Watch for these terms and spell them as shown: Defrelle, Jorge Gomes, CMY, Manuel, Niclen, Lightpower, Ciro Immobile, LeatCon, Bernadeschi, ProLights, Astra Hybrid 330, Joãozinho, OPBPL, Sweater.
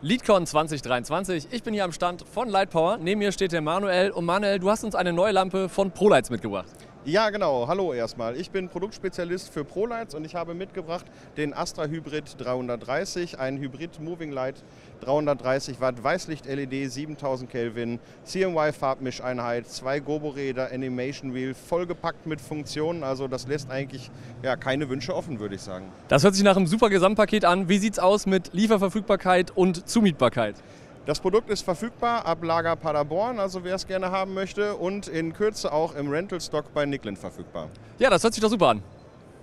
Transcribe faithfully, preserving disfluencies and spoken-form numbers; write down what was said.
LeatCon zwanzig dreiundzwanzig. Ich bin hier am Stand von Lightpower. Neben mir steht der Manuel. Und Manuel, du hast uns eine neue Lampe von ProLights mitgebracht. Ja, genau. Hallo erstmal. Ich bin Produktspezialist für ProLights und ich habe mitgebracht den Astra Hybrid dreihundertdreißig, ein Hybrid Moving Light, dreihundertdreißig Watt Weißlicht L E D, siebentausend Kelvin, C M Y Farbmischeinheit, zwei Gobo-Räder, Animation Wheel, vollgepackt mit Funktionen. Also das lässt eigentlich ja, keine Wünsche offen, würde ich sagen. Das hört sich nach einem super Gesamtpaket an. Wie sieht's aus mit Lieferverfügbarkeit und Zumietbarkeit? Das Produkt ist verfügbar ab Lager Paderborn, also wer es gerne haben möchte, und in Kürze auch im Rental-Stock bei Niclen verfügbar. Ja, das hört sich doch super an.